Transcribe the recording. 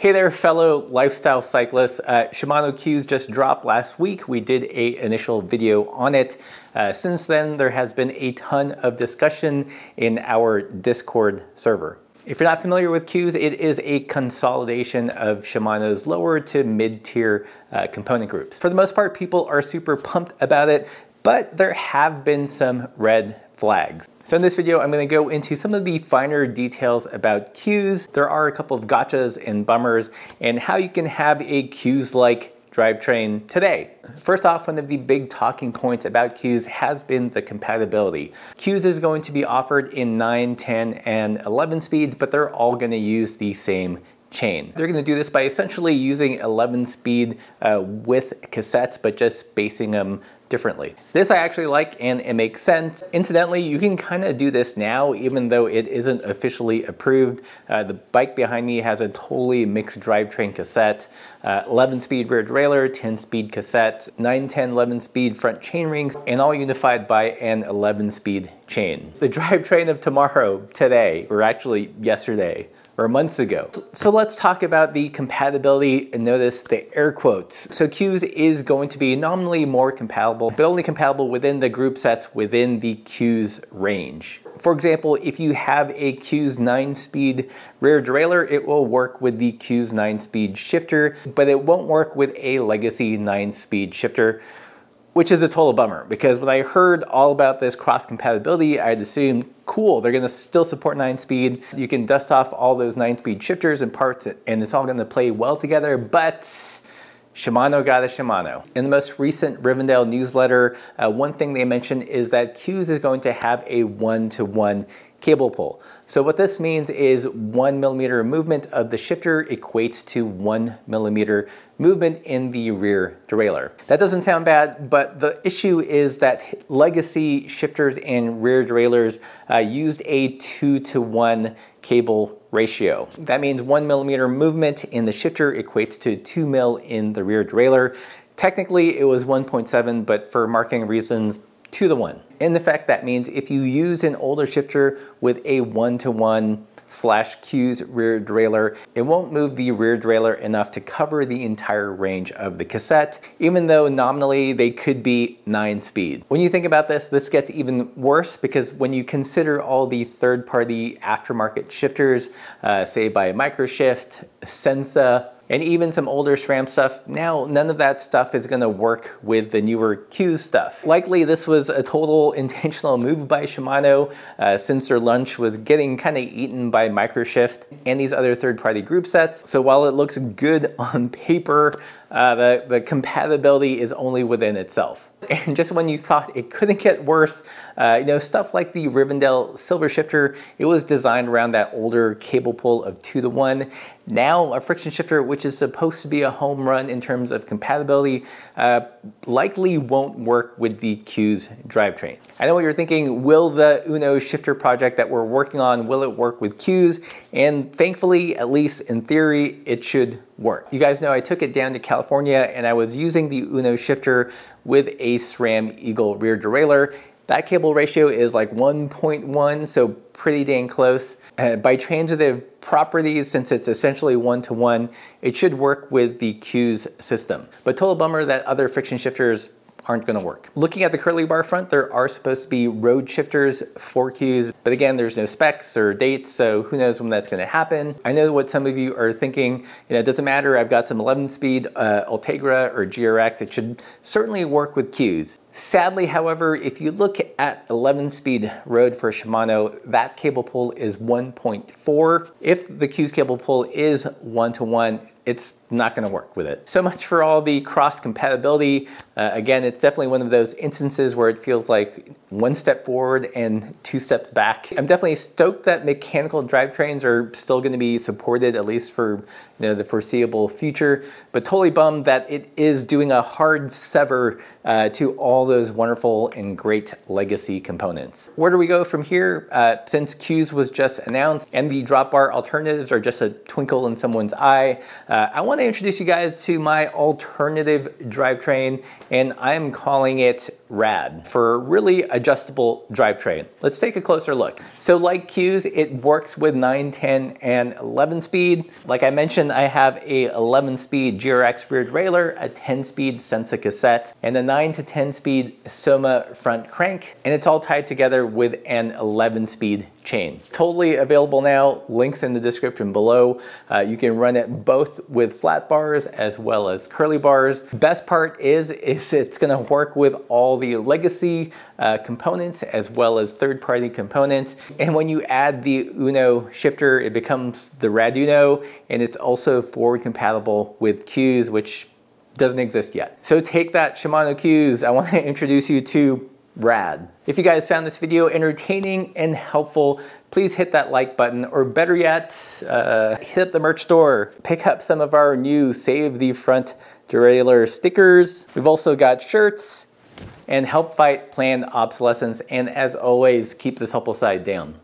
Hey there, fellow lifestyle cyclists. Shimano CUES just dropped last week. We did an initial video on it. Since then, there has been a ton of discussion in our Discord server. If you're not familiar with CUES, it is a consolidation of Shimano's lower to mid-tier component groups. For the most part, people are super pumped about it, but there have been some red flags. So in this video, I'm going to go into some of the finer details about CUES. There are a couple of gotchas and bummers and how you can have a CUES-like drivetrain today. First off, one of the big talking points about CUES has been the compatibility. CUES is going to be offered in 9, 10, and 11 speeds, but they're all going to use the same chain. They're going to do this by essentially using 11-speed with cassettes, but just spacing them differently. This I actually like and it makes sense. Incidentally, you can kind of do this now even though it isn't officially approved. The bike behind me has a totally mixed drivetrain cassette, 11-speed rear derailleur, 10-speed cassette, 9, 10, 11-speed front chain rings, and all unified by an 11-speed chain. The drivetrain of tomorrow, today, or actually yesterday, or months ago. So let's talk about the compatibility and notice the air quotes. So CUES is going to be nominally more compatible, but only compatible within the group sets within the CUES range. For example, if you have a CUES 9-speed rear derailleur, it will work with the CUES 9-speed shifter, but it won't work with a legacy 9-speed shifter, which is a total bummer because when I heard all about this cross-compatibility, I had assumed, cool, they're gonna still support 9-speed. You can dust off all those 9-speed shifters and parts and it's all gonna play well together, but Shimano got a Shimano. In the most recent Rivendell newsletter, one thing they mentioned is that CUES is going to have a one-to-one cable pull. So what this means is 1 millimeter movement of the shifter equates to 1 millimeter movement in the rear derailleur. That doesn't sound bad, but the issue is that legacy shifters and rear derailleurs used a 2-to-1 cable ratio. That means 1 millimeter movement in the shifter equates to 2 mil in the rear derailleur. Technically it was 1.7, but for marketing reasons, 2-to-1. In effect, that means if you use an older shifter with a 1-to-1 slash CUES rear derailleur, it won't move the rear derailleur enough to cover the entire range of the cassette, even though nominally they could be 9-speed. When you think about this, this gets even worse because when you consider all the third-party aftermarket shifters, say by MicroShift, Sensa, and even some older SRAM stuff, now none of that stuff is gonna work with the newer CUES stuff. Likely this was a total intentional move by Shimano since their lunch was getting kinda eaten by MicroShift and these other third-party group sets. So while it looks good on paper, the compatibility is only within itself. And just when you thought it couldn't get worse, you know, stuff like the Rivendell Silver Shifter, it was designed around that older cable pull of 2-to-1. Now a friction shifter, which is supposed to be a home run in terms of compatibility, likely won't work with the CUES drivetrain. I know what you're thinking, will the Uno shifter project that we're working on, will it work with CUES? And thankfully, at least in theory, it should work. You guys know I took it down to California and I was using the Uno shifter with a SRAM Eagle rear derailleur. That cable ratio is like 1.1, so pretty dang close. By transitive properties, since it's essentially 1-to-1, it should work with the CUES system. But total bummer that other friction shifters aren't gonna work. Looking at the curly bar front, there are supposed to be road shifters for CUES, but again, there's no specs or dates, so who knows when that's gonna happen. I know what some of you are thinking, you know, it doesn't matter, I've got some 11-speed Ultegra or GRX, it should certainly work with CUES. Sadly, however, if you look at 11-speed road for Shimano, that cable pull is 1.4. If the CUES cable pull is 1-to-1, it's not gonna work with it. So much for all the cross-compatibility. Again, it's definitely one of those instances where it feels like one step forward and two steps back. I'm definitely stoked that mechanical drivetrains are still gonna be supported, at least for, you know, the foreseeable future, but totally bummed that it is doing a hard sever to all those wonderful and great legacy components. Where do we go from here? Since CUES was just announced and the drop bar alternatives are just a twinkle in someone's eye, I wanna want to introduce you guys to my alternative drivetrain, and I'm calling it RAD, for a really adjustable drivetrain. Let's take a closer look. So like CUES, it works with 9, 10, and 11 speed. Like I mentioned, I have a 11 speed GRX rear derailleur, a 10 speed Sensa cassette, and a 9 to 10 speed Soma front crank. And it's all tied together with an 11 speed chain. Totally available now, links in the description below. You can run it both with flat bars as well as curly bars. Best part is it's gonna work with all the legacy components as well as third-party components. And when you add the Uno shifter, it becomes the RAD Uno, and it's also forward compatible with CUES, which doesn't exist yet. So take that, Shimano CUES. I want to introduce you to RAD. If you guys found this video entertaining and helpful, please hit that like button, or better yet, hit up the merch store. Pick up some of our new Save the Front Derailleur stickers. We've also got shirts, and help fight planned obsolescence. And as always, keep this helpful side down.